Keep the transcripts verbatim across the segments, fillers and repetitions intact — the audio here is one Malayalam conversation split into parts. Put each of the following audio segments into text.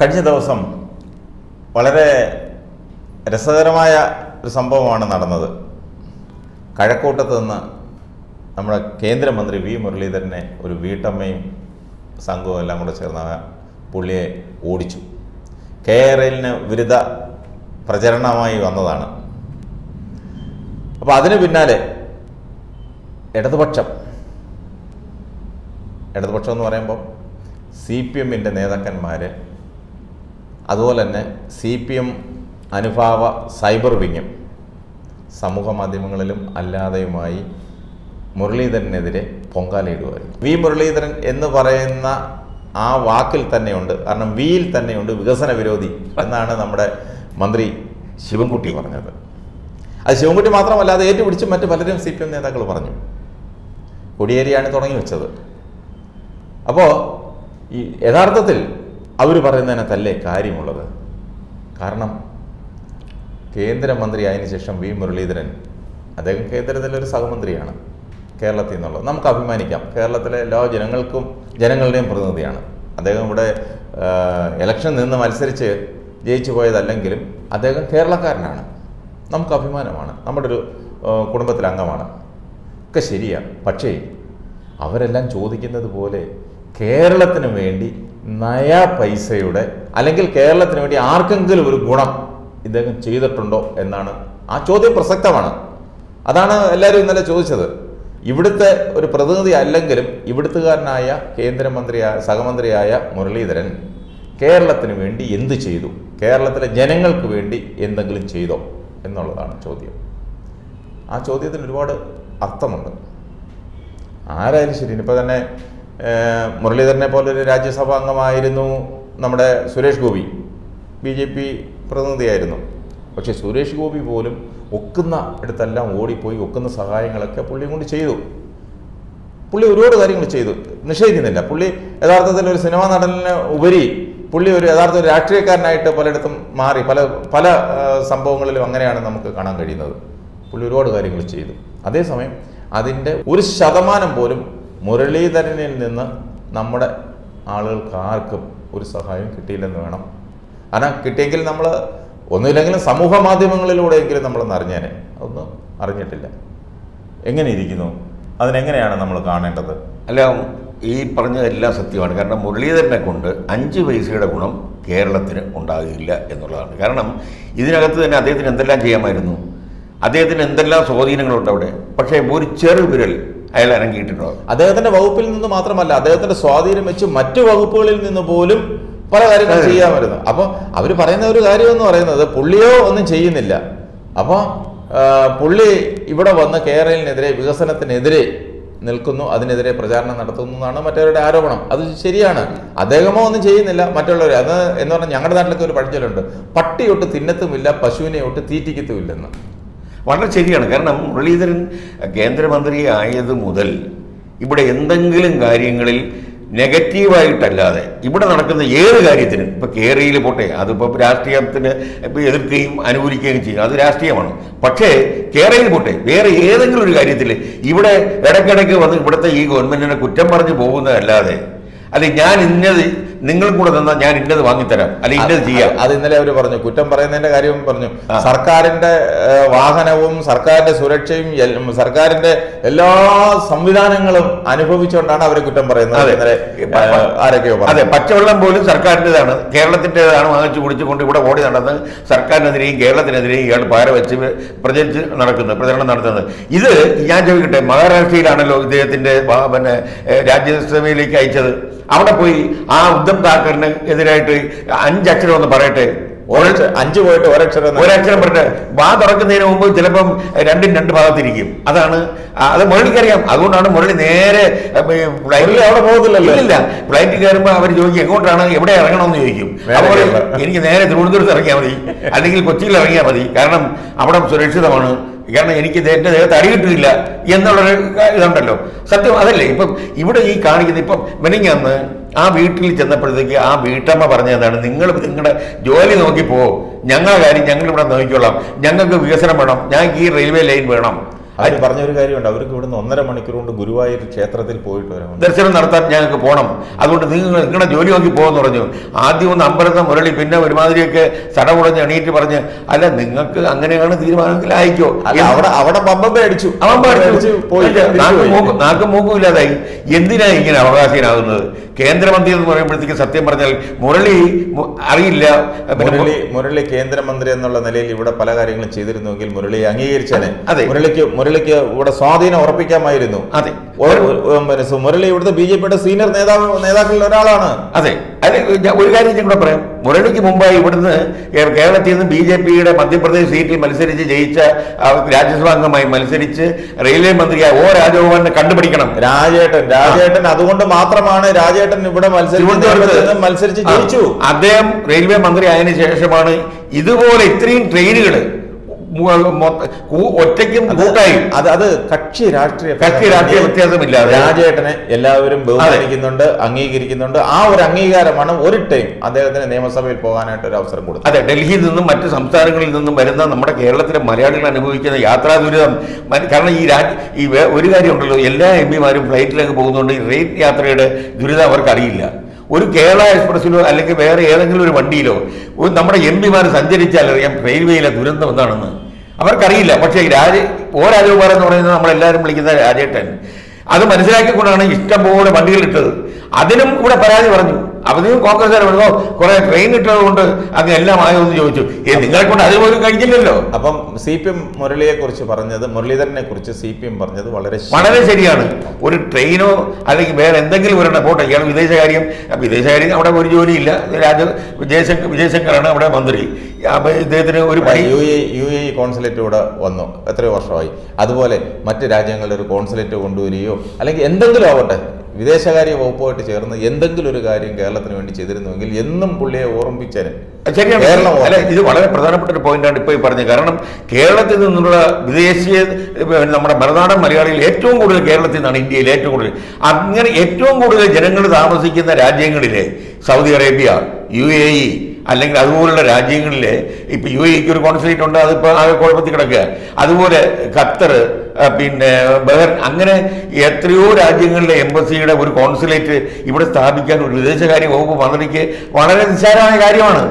കഴിഞ്ഞ ദിവസം വളരെ രസകരമായ ഒരു സംഭവമാണ് നടന്നത്. കഴക്കൂട്ടത്ത് നിന്ന് നമ്മുടെ കേന്ദ്രമന്ത്രി വി മുരളീധരനെ ഒരു വീട്ടമ്മയും സംഘവും എല്ലാം കൂടെ ചേർന്ന പുള്ളിയെ ഓടിച്ചു. കെ ആർ എല്ലിന് വിരുദ്ധ പ്രചരണമായി വന്നതാണ്. അപ്പോൾ അതിന് പിന്നാലെ ഇടതുപക്ഷം ഇടതുപക്ഷം എന്ന് പറയുമ്പോൾ സി പി എമ്മിൻ്റെ നേതാക്കന്മാർ, അതുപോലെ തന്നെ സി പി എം അനുഭാവ സൈബർ വിങ്ങും സമൂഹ മാധ്യമങ്ങളിലും അല്ലാതെയുമായി മുരളീധരനെതിരെ പൊങ്കാലയിടുമായിരുന്നു. വി മുരളീധരൻ എന്ന് പറയുന്ന ആ വാക്കിൽ തന്നെയുണ്ട്, കാരണം വിയിൽ തന്നെയുണ്ട് വികസന വിരോധി എന്നാണ് നമ്മുടെ മന്ത്രി ശിവൻകുട്ടി പറഞ്ഞത്. അത് ശിവൻകുട്ടി മാത്രമല്ല, അത് ഏറ്റുപിടിച്ച് മറ്റ് പലരും സി പി എം നേതാക്കൾ പറഞ്ഞു. കൊടിയേരിയാണ് തുടങ്ങി വെച്ചത്. അപ്പോൾ ഈ യഥാർത്ഥത്തിൽ അവർ പറയുന്നതിനകത്തല്ലേ കാര്യമുള്ളത്. കാരണം കേന്ദ്രമന്ത്രി ആയതിനു ശേഷം വി മുരളീധരൻ, അദ്ദേഹം കേന്ദ്രത്തിലൊരു സഹമന്ത്രിയാണ്, കേരളത്തിൽ നിന്നുള്ളത് നമുക്ക് അഭിമാനിക്കാം. കേരളത്തിലെ എല്ലാ ജനങ്ങൾക്കും ജനങ്ങളുടെയും പ്രതിനിധിയാണ് അദ്ദേഹം. ഇവിടെ ഇലക്ഷൻ നിന്ന് മത്സരിച്ച് ജയിച്ചു പോയതല്ലെങ്കിലും അദ്ദേഹം കേരളക്കാരനാണ്, നമുക്ക് അഭിമാനമാണ്, നമ്മുടെ ഒരു കുടുംബത്തിലെ അംഗമാണ്, ഒക്കെ ശരിയാണ്. പക്ഷേ അവരെല്ലാം ചോദിക്കുന്നത് പോലെ കേരളത്തിന് വേണ്ടി നയാ പൈസയുടെ അല്ലെങ്കിൽ കേരളത്തിന് വേണ്ടി ആർക്കെങ്കിലും ഒരു ഗുണം ഇദ്ദേഹം ചെയ്തിട്ടുണ്ടോ എന്നാണ് ആ ചോദ്യം. പ്രസക്തമാണ്. അതാണ് എല്ലാവരും ഇന്നലെ ചോദിച്ചത്. ഇവിടുത്തെ ഒരു പ്രതിനിധി അല്ലെങ്കിലും ഇവിടുത്തുകാരനായ കേന്ദ്രമന്ത്രിയായ സഹമന്ത്രിയായ മുരളീധരൻ കേരളത്തിന് വേണ്ടി എന്ത് ചെയ്തു, കേരളത്തിലെ ജനങ്ങൾക്ക് വേണ്ടി എന്തെങ്കിലും ചെയ്തോ എന്നുള്ളതാണ് ചോദ്യം. ആ ചോദ്യത്തിന് ഒരുപാട് അർത്ഥമുണ്ട്. ആരായാലും ശരി, ഇപ്പോൾ തന്നെ മുരളീധരനെ പോലൊരു രാജ്യസഭാ അംഗമായിരുന്നു നമ്മുടെ Suresh Gopi, B J P പ്രതിനിധിയായിരുന്നു. പക്ഷേ സുരേഷ് ഗോപി പോലും ഒക്കുന്ന അടുത്തെല്ലാം ഓടിപ്പോയി ഒക്കുന്ന സഹായങ്ങളൊക്കെ പുള്ളിയും കൊണ്ട് ചെയ്തു. പുള്ളി ഒരുപാട് കാര്യങ്ങൾ ചെയ്തു, നിഷേധിക്കുന്നില്ല. പുള്ളി യഥാർത്ഥത്തിൽ ഒരു സിനിമാ നടനിന് ഉപരി പുള്ളി ഒരു യഥാർത്ഥ ഒരു രാഷ്ട്രീയക്കാരനായിട്ട് പലയിടത്തും മാറി. പല പല സംഭവങ്ങളിലും അങ്ങനെയാണ് നമുക്ക് കാണാൻ കഴിയുന്നത്. പുള്ളി ഒരുപാട് കാര്യങ്ങൾ ചെയ്തു. അതേസമയം അതിൻ്റെ ഒരു ശതമാനം പോലും മുരളീധരനിൽ നിന്ന് നമ്മുടെ ആളുകൾക്ക് ആർക്കും ഒരു സഹായം കിട്ടിയില്ലെന്ന് വേണം. കാരണം കിട്ടിയെങ്കിൽ നമ്മൾ ഒന്നുമില്ലെങ്കിലും സമൂഹ മാധ്യമങ്ങളിലൂടെയെങ്കിലും നമ്മളൊന്ന് അറിഞ്ഞേനെ. അതൊന്നും അറിഞ്ഞിട്ടില്ല. എങ്ങനെ ഇരിക്കുന്നു, അതിനെങ്ങനെയാണ് നമ്മൾ കാണേണ്ടത്? അല്ല, ഈ പറഞ്ഞതെല്ലാം സത്യമാണ്. കാരണം മുരളീധരനെ കൊണ്ട് അഞ്ച് പൈസയുടെ ഗുണം കേരളത്തിന് ഉണ്ടാകില്ല എന്നുള്ളതാണ്. കാരണം ഇതിനകത്ത് തന്നെ അദ്ദേഹത്തിന് എന്തെല്ലാം ചെയ്യാമായിരുന്നു, അദ്ദേഹത്തിന് എന്തെല്ലാം സ്വാധീനങ്ങളുണ്ട് അവിടെ. പക്ഷേ ഒരു ചെറു വിരൽ അയാൾ ഇറങ്ങിയിട്ടുണ്ടോ? അദ്ദേഹത്തിൻ്റെ വകുപ്പിൽ നിന്ന് മാത്രമല്ല, അദ്ദേഹത്തിൻ്റെ സ്വാധീനം വെച്ച് മറ്റു വകുപ്പുകളിൽ നിന്ന് പോലും പല കാര്യങ്ങളും ചെയ്യാൻ വരുന്നത്. അപ്പോൾ അവർ പറയുന്ന ഒരു കാര്യം എന്ന് പറയുന്നത് പുള്ളിയോ ഒന്നും ചെയ്യുന്നില്ല. അപ്പോൾ പുള്ളി ഇവിടെ വന്ന് കേരളത്തിനെതിരെ വികസനത്തിനെതിരെ നിൽക്കുന്നു, അതിനെതിരെ പ്രചാരണം നടത്തുന്നു എന്നാണ് മറ്റവരുടെ ആരോപണം. അത് ശരിയാണ്. അദ്ദേഹമോ ഒന്നും ചെയ്യുന്നില്ല. മറ്റുള്ളവർ അത് എന്ന് പറഞ്ഞാൽ ഞങ്ങളുടെ നാട്ടിലൊക്കെ ഒരു പഴഞ്ചൊല്ലുണ്ട്, പട്ടി ഒട്ട് തിന്നത്തുമില്ല പശുവിനെ ഒട്ട് തീറ്റിക്കത്തുമില്ലെന്ന്. വളരെ ശരിയാണ്. കാരണം മുരളീധരൻ കേന്ദ്രമന്ത്രി ആയത് മുതൽ ഇവിടെ എന്തെങ്കിലും കാര്യങ്ങളിൽ നെഗറ്റീവായിട്ടല്ലാതെ ഇവിടെ നടക്കുന്ന ഏത് കാര്യത്തിനും, ഇപ്പോൾ കേരളയിൽ പോട്ടെ, അതിപ്പോൾ രാഷ്ട്രീയത്തിന് ഇപ്പോൾ എതിർക്കുകയും അനുകൂലിക്കുകയും ചെയ്യും, അത് രാഷ്ട്രീയമാണ്. പക്ഷേ കേരളയിൽ പോട്ടെ, വേറെ ഏതെങ്കിലും ഒരു കാര്യത്തിൽ ഇവിടെ ഇടയ്ക്കിടയ്ക്ക് വന്ന് ഇവിടുത്തെ ഈ ഗവൺമെൻറ്റിനെ കുറ്റം പറഞ്ഞു പോകുന്നതല്ലാതെ, അല്ലെ ഞാൻ ഇന്നത് നിങ്ങളും കൂടെ തന്നാൽ ഞാൻ ഇന്നത് വാങ്ങിത്തരാം, അല്ലെ ഇന്നത് ചെയ്യാം. അത് ഇന്നലെ അവർ പറഞ്ഞു, കുറ്റം പറയുന്നതിന്റെ കാര്യവും പറഞ്ഞു. സർക്കാരിന്റെ വാഹനവും സർക്കാരിന്റെ സുരക്ഷയും സർക്കാരിന്റെ എല്ലാ സംവിധാനങ്ങളും അനുഭവിച്ചുകൊണ്ടാണ് അവരെ കുറ്റം പറയുന്നത്. ആരൊക്കെയോ അതെ, പച്ചവെള്ളം പോലും സർക്കാരിൻ്റെതാണ്, കേരളത്തിൻ്റെതാണ് വാങ്ങിച്ചു കുടിച്ചുകൊണ്ട് ഇവിടെ ഓടി നടന്ന് സർക്കാരിനെതിരെയും കേരളത്തിനെതിരെയും ഇയാൾ പാര വെച്ച് പ്രചരിച്ച് നടക്കുന്നത്, പ്രചരണം നടത്തുന്നത്. ഇത് ഞാൻ ചോദിക്കട്ടെ, മഹാരാഷ്ട്രയിലാണല്ലോ ഇദ്ദേഹത്തിന്റെ പിന്നെ രാജ്യസഭയിലേക്ക് അയച്ചത്. അവിടെ പോയി ആ ഉദ്ധവ് താക്കറിന് എതിരായിട്ട് അഞ്ചക്ഷരം ഒന്ന് പറയട്ടെ, അഞ്ച് പോയിട്ട് ഒരക്ഷരം ഒരക്ഷരം പറയട്ടെ. വാ തുറക്കുന്നതിന് മുമ്പ് ചിലപ്പം രണ്ടും രണ്ട് ഭാഗത്തിരിക്കും. അതാണ് അത് മുരളിക്കറിയാം. അതുകൊണ്ടാണ് മുരളി നേരെ ഫ്ലൈറ്റിൽ അവിടെ പോകുന്നില്ലല്ലോ. ഇല്ല, ഫ്ലൈറ്റിൽ കയറുമ്പോൾ അവർ ചോദിക്കും എങ്ങോട്ടാണ്, എവിടെ ഇറങ്ങണമെന്ന് ചോദിക്കും. അതുപോലെ എനിക്ക് നേരെ തിരുവനന്തപുരത്ത് ഇറങ്ങിയാൽ മതി, അല്ലെങ്കിൽ കൊച്ചിയിൽ ഇറങ്ങിയാൽ മതി, കാരണം അവിടെ സുരക്ഷിതമാണ്, കാരണം എനിക്ക് എൻ്റെ ദേഹത്ത് അടിയിട്ടില്ല എന്നുള്ളൊരു ഇതുണ്ടല്ലോ. സത്യം അതല്ലേ? ഇപ്പം ഇവിടെ ഈ കാണിക്കുന്നത്, ഇപ്പം മെനിങ്ങന്ന് ആ വീട്ടിൽ ചെന്നപ്പോഴത്തേക്ക് ആ വീട്ടമ്മ പറഞ്ഞതാണ്, നിങ്ങൾ നിങ്ങളുടെ ജോലി നോക്കിപ്പോ, ഞങ്ങളുടെ കാര്യം ഞങ്ങളിവിടെ നോക്കിക്കൊള്ളാം, ഞങ്ങൾക്ക് വികസനം വേണം, ഞങ്ങൾക്ക് ഈ റെയിൽവേ ലൈൻ വേണം. I Parnari and Avikudan, on the Manikuru, Guruai, Chetra, they poet. That's another Yanaka Ponam. I would think a Jolio Ponor. Adi on Ambertham, already Pinda, Vimadrike, Sadavana, and Native Parana. I don't think Angana like you. I want a Pamba Bedu. I'm a poet. Nakamukula, Yendina in Avasina, Kendramandi, Morelli, September, Morelli, Arilla, Morelli, Kendramandre, and Lanale, would a Palagarin and Chidrin, Morelli, Angir Channel. What a Saudi or Pica Marino. I think. Or so morally would the B J P at a senior Neda Neda. I think. I think we got it in the prime. Morelli Mumbai would have B J P at Madhya seat in Malseric, Rajaswanga, Malseric, Railway Mandria, or Rajo and Kandabrikan. Rajat and Rajat and Adunda Matramana, Rajat and Buddha Malseric. Adem, Railway Mandria and Shashamani, either or a three train. What take him? Other Kachi Ratri, Kachi Ratri, Rajat, Elaverum, Boganigunda, Angigirikunda, our Angiga, one of one time, other than the name of Savit Pogan at Rouse. Other Delhi is in the Matis, Samsar is in the Marathon, the Matakala, Mariana, and Yatra, Matakana, Iraq, very Yella, and be my flight like a Bogon, Rate Yatra, Durida or Karila. Would Kerala express you like a very elegant one deal? Would number M B was Sanjay Challenger and Railway like Durant of Dana? Our Karila, but she added, or I over an orange number eleven, like the adjutant. Other Manizaki could on a Istanbul, a Mandil little. Adenum could a parade. Avenue Congress or a train little and the Ella Mayo Jojo. If the other one can get low. Upon C P M Morelli Kurcha Parana, Morelli than a Kurcha C P M Parana, Valaris. Mana Seriano would a train, I think, where and the Gilbert about a young Vizayarium, a Vizayarium, whatever you need, Jason Karana, whatever Mandri. U A E consulate one, a three or soy. Otherwise, Matirajangal consulate one do you. I like end of the robot. Videshagari Oppo chair and the Yendangal regarding Galathan and Children, Yendam Pule, Warm Picture. A second, I do whatever Pradana point and paper the Karanam, Kerala, Videsh, Baradana, Maria, Etum would Kerala and India, Etum. I'm going to Etum would the general Amazik in the Rajangal, Saudi Arabia, U A E. I think that's what Rajin lay. If you eat your conflict on the other part of the Kraga, other word Qatar up in Burr, Angana, yet through Rajin embassy would consulate, even a Stabikan would visit a carry over one hundred and Sarah and Gariana.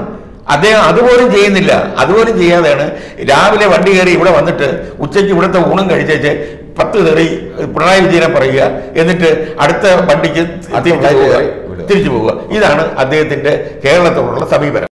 Are there other words in the other word in the other? It happened one day, even one that would take you with the woman. Pranay Jira Paraya, in the Adata Pandikit, I think, Tirjuva. Is another Kerala Sabi.